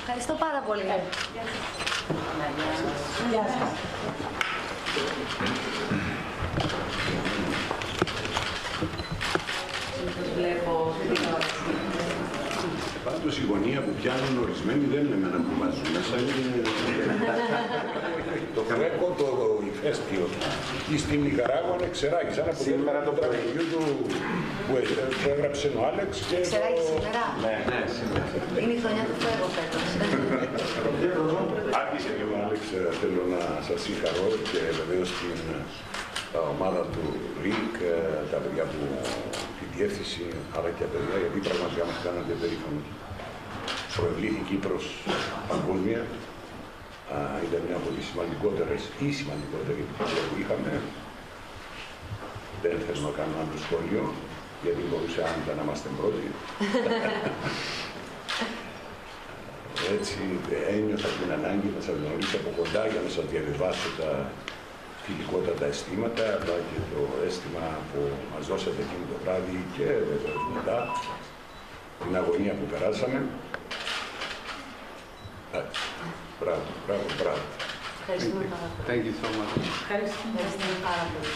Ευχαριστώ πάρα πολύ. Γεια σας. Πάντως η γωνία που πιάνουν ορισμένοι δεν είναι εμένα που βάζουν μέσα, είναι... Το κρέκο, το ηφαίστειο, εκεί στην Νικαράγουα είναι Ξεράκης, σαν από το τραγουδιού του που έγραψε ο Άλεξ και... Ξεράκης σήμερα. Ναι, σήμερα. Είναι η χρονιά του φεύγω φέτος. Άρχισε και ο Άλεξ, θέλω να σας συγχαρώ και βεβαίως την ομάδα του ΡΙΚ, τα παιδιά που... διεύθυνση, αλλά και τα παιδιά, γιατί πραγματικά μας κάνατε περήφανος. Προευλήθη Κύπρος παγκόσμια. Ήταν μια από τις σημαντικότερες ή σημαντικότερη επιτυχία που είχαμε. Δεν θέλω να κάνω άλλο σχόλιο, γιατί μπορούσε άνετα να είμαστε πρώτοι. Έτσι ένιωσα την ανάγκη να σας γνωρίσω από κοντά για να σας διαβιβάσω τα φιλικότατα αισθήματα, αλλά και το αίσθημα που μας δώσατε εκείνο το βράδυ και μετά την αγωνία που περάσαμε. Μπράβο, μπράβο, μπράβο. Ευχαριστούμε πάρα πολύ. Thank you so much. Ευχαριστούμε πάρα πολύ.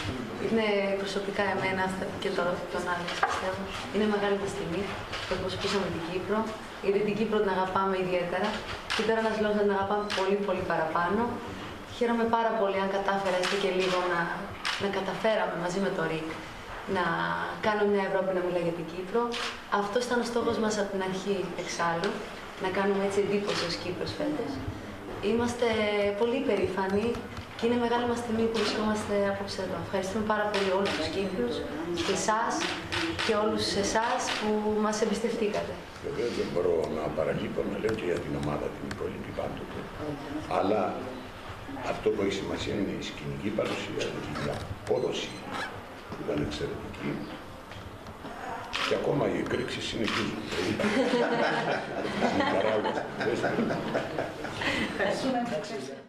Είναι προσωπικά εμένα και τώρα τον Άλεξ, πιστεύω. Είναι μεγάλη μας τιμή που εκπροσωπήσαμε την Κύπρο. Γιατί την Κύπρο την αγαπάμε ιδιαίτερα και τώρα ένας λόγος να την αγαπάμε πολύ, πολύ παραπάνω. Χαίρομαι πάρα πολύ αν κατάφερα έστω και λίγο να καταφέραμε μαζί με το ΡΙΚ να κάνουμε μια Ευρώπη να μιλάει για την Κύπρο. Αυτός ήταν ο στόχος μας από την αρχή εξάλλου, να κάνουμε έτσι εντύπωση ως Κύπρος φέτος. Είμαστε πολύ περήφανοι και είναι μεγάλη μας τιμή που βρισκόμαστε απόψε εδώ. Ευχαριστούμε πάρα πολύ όλους τους Κύπρους και εσάς και όλους εσάς που μας εμπιστευτήκατε. Βεβαίως δεν μπορώ να παραλείπω να λέω και για την ομάδα την υπόλοιπη πάντοτε, αλλά αυτό που έχει σημασία είναι η σκηνική παρουσία, η απόδοση που ήταν εξαιρετική και ακόμα οι εκρήξεις συνεχίζουν. Ευχαριστούμε.